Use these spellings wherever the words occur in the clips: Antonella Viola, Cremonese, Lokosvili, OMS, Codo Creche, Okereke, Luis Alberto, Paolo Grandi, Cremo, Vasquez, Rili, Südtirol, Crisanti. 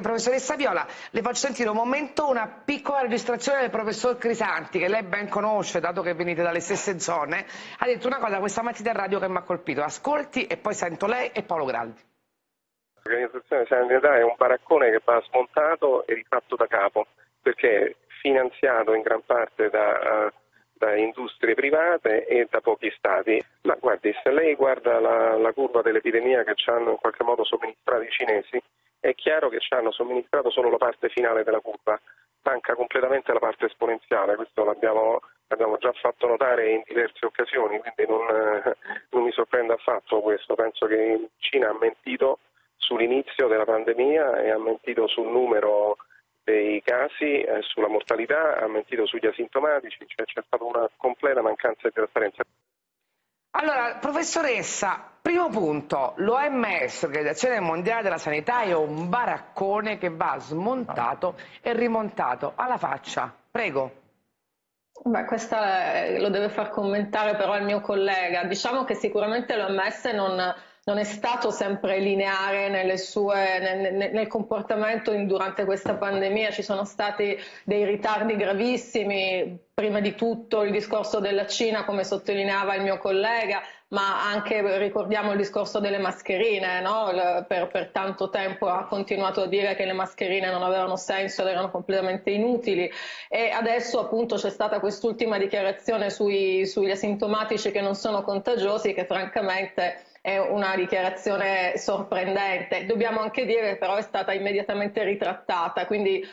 Professoressa Viola, le faccio sentire un momento una piccola registrazione del professor Crisanti, che lei ben conosce, dato che venite dalle stesse zone. Ha detto una cosa questa mattina in radio che mi ha colpito. Ascolti e poi sento lei e Paolo Grandi. L'organizzazione sanitaria è un baraccone che va smontato e rifatto da capo, perché finanziato in gran parte da industrie private e da pochi stati. Ma guardi, se lei guarda la curva dell'epidemia che ci hanno in qualche modo somministrato i cinesi, è chiaro che ci hanno somministrato solo la parte finale della curva, manca completamente la parte esponenziale. Questo l'abbiamo già fatto notare in diverse occasioni, quindi non mi sorprende affatto questo. Penso che Cina ha mentito sull'inizio della pandemia e ha mentito sul numero dei casi, sulla mortalità, ha mentito sugli asintomatici, cioè c'è stata una completa mancanza di trasparenza. Allora, professoressa, primo punto, l'OMS, Organizzazione Mondiale della Sanità, è un baraccone che va smontato e rimontato alla faccia. Prego. Beh, questa lo deve far commentare però il mio collega. Diciamo che sicuramente l'OMS non è stato sempre lineare nel comportamento durante questa pandemia. Ci sono stati dei ritardi gravissimi, prima di tutto il discorso della Cina, come sottolineava il mio collega, ma anche ricordiamo il discorso delle mascherine, no? Per tanto tempo ha continuato a dire che le mascherine non avevano senso ed erano completamente inutili, e adesso appunto c'è stata quest'ultima dichiarazione sugli asintomatici che non sono contagiosi, che francamente è una dichiarazione sorprendente. Dobbiamo anche dire che però è stata immediatamente ritrattata, quindi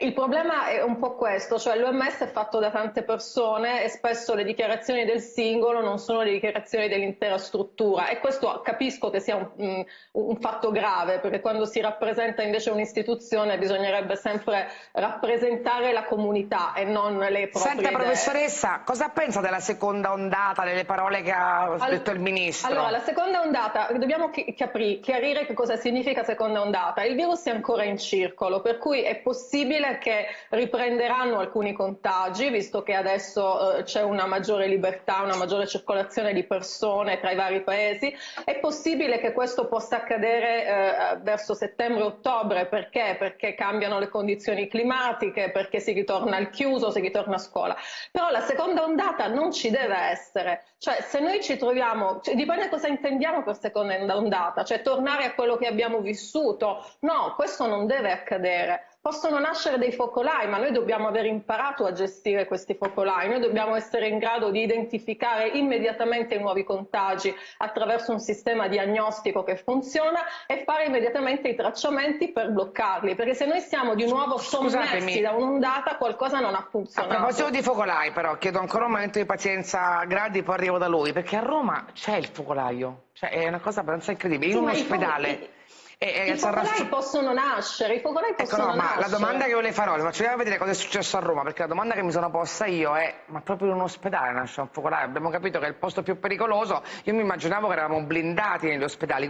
il problema è un po' questo, cioè l'OMS è fatto da tante persone e spesso le dichiarazioni del singolo non sono le dichiarazioni dell'intera struttura, e questo capisco che sia un fatto grave, perché quando si rappresenta invece un'istituzione bisognerebbe sempre rappresentare la comunità e non le proprie idee. Senta professoressa, cosa pensa della seconda ondata, delle parole che ha detto il Ministro? Allora, la seconda ondata, dobbiamo chiarire che cosa significa seconda ondata. Il virus è ancora in circolo, per cui è possibile che riprenderanno alcuni contagi, visto che adesso c'è una maggiore libertà, una maggiore circolazione di persone tra i vari paesi. È possibile che questo possa accadere verso settembre-ottobre, perché? Perché cambiano le condizioni climatiche, perché si ritorna al chiuso, si ritorna a scuola. Però la seconda ondata non ci deve essere, cioè se noi ci troviamo, cioè, dipende cosa intendiamo per seconda ondata, cioè tornare a quello che abbiamo vissuto, no, questo non deve accadere. Possono nascere dei focolai, ma noi dobbiamo aver imparato a gestire questi focolai, noi dobbiamo essere in grado di identificare immediatamente i nuovi contagi attraverso un sistema diagnostico che funziona e fare immediatamente i tracciamenti per bloccarli, perché se noi siamo di nuovo sommersi da un'ondata qualcosa non ha funzionato. A proposito di focolai però, chiedo ancora un momento di pazienza Grandi, poi arrivo da lui, perché a Roma c'è il focolaio, cioè è una cosa abbastanza incredibile, in un ospedale. I focolai possono nascere, ma la domanda che io le farò, facciamo vedere cosa è successo a Roma, perché la domanda che mi sono posta io è: ma proprio in un ospedale nasce un focolai? Abbiamo capito che è il posto più pericoloso, io mi immaginavo che eravamo blindati negli ospedali.